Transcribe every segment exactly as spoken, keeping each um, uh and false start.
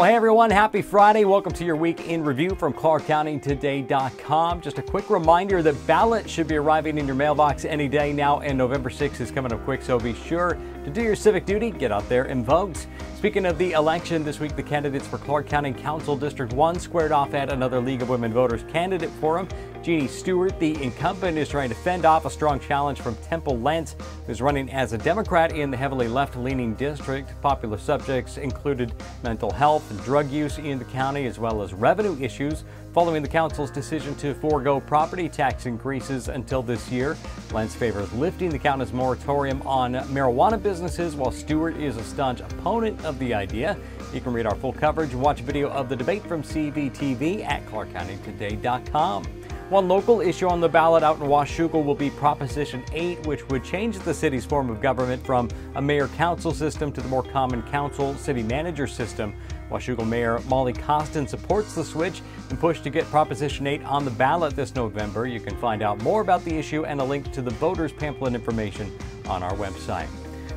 Well, hey everyone, happy Friday. Welcome to your week in review from Clark County Today dot com. Just a quick reminder that ballots should be arriving in your mailbox any day now, and November sixth is coming up quick, so be sure to do your civic duty, get out there and vote. Speaking of the election, this week the candidates for Clark County Council District one squared off at another League of Women Voters candidate forum. Jeanne Stewart, the incumbent, is trying to fend off a strong challenge from Temple Lentz, who's running as a Democrat in the heavily left-leaning district. Popular subjects included mental health and drug use in the county, as well as revenue issues following the council's decision to forego property tax increases until this year. Lentz favors lifting the county's moratorium on marijuana businesses, while Stewart is a staunch opponent of the idea. You can read our full coverage and watch a video of the debate from C V T V at Clark County Today dot com. One local issue on the ballot out in Washougal will be Proposition eight, which would change the city's form of government from a mayor-council system to the more common council-city manager system. Washougal Mayor Molly Koston supports the switch and pushed to get Proposition eight on the ballot this November. You can find out more about the issue and a link to the voters' pamphlet information on our website.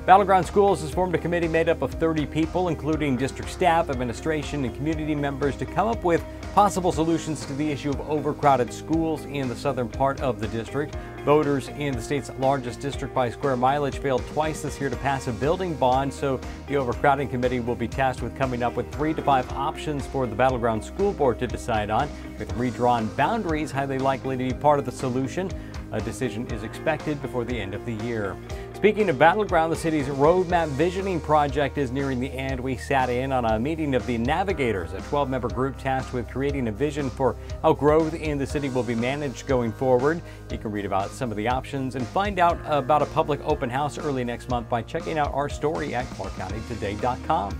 Battleground Schools has formed a committee made up of thirty people, including district staff, administration, and community members, to come up with possible solutions to the issue of overcrowded schools in the southern part of the district. Voters in the state's largest district by square mileage failed twice this year to pass a building bond, so the overcrowding committee will be tasked with coming up with three to five options for the Battleground School Board to decide on, with redrawn boundaries highly likely to be part of the solution. A decision is expected before the end of the year. Speaking of Battleground, the city's roadmap visioning project is nearing the end. We sat in on a meeting of the Navigators, a twelve member group tasked with creating a vision for how growth in the city will be managed going forward. You can read about some of the options and find out about a public open house early next month by checking out our story at Clark County Today dot com.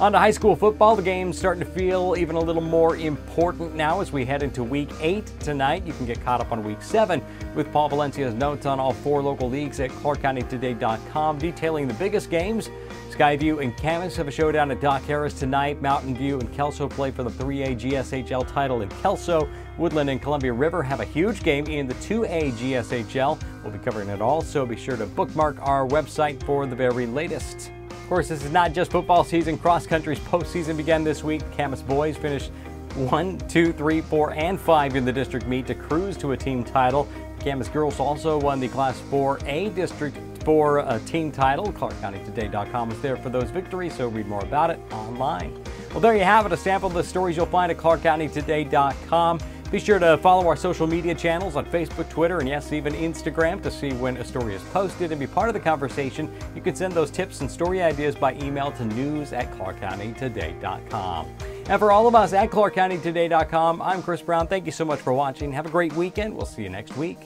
On to high school football. The game's starting to feel even a little more important now as we head into week eight tonight. You can get caught up on week seven with Paul Valencia's notes on all four local leagues at Clark County Today dot com, detailing the biggest games. Skyview and Camas have a showdown at Doc Harris tonight. Mountain View and Kelso play for the three A G S H L title in Kelso. Woodland and Columbia River have a huge game in the two A G S H L. We'll be covering it all, so be sure to bookmark our website for the very latest. Of course, this is not just football season. Cross country's postseason began this week. Camas boys finished one, two, three, four, and five in the district meet to cruise to a team title. Camas girls also won the Class four A District four uh, team title. Clark County Today dot com is there for those victories, so read more about it online. Well, there you have it, a sample of the stories you'll find at Clark County Today dot com. Be sure to follow our social media channels on Facebook, Twitter, and yes, even Instagram to see when a story is posted and be part of the conversation. You can send those tips and story ideas by email to news at Clark County Today dot com. And for all of us at Clark County Today dot com, I'm Chris Brown. Thank you so much for watching. Have a great weekend. We'll see you next week.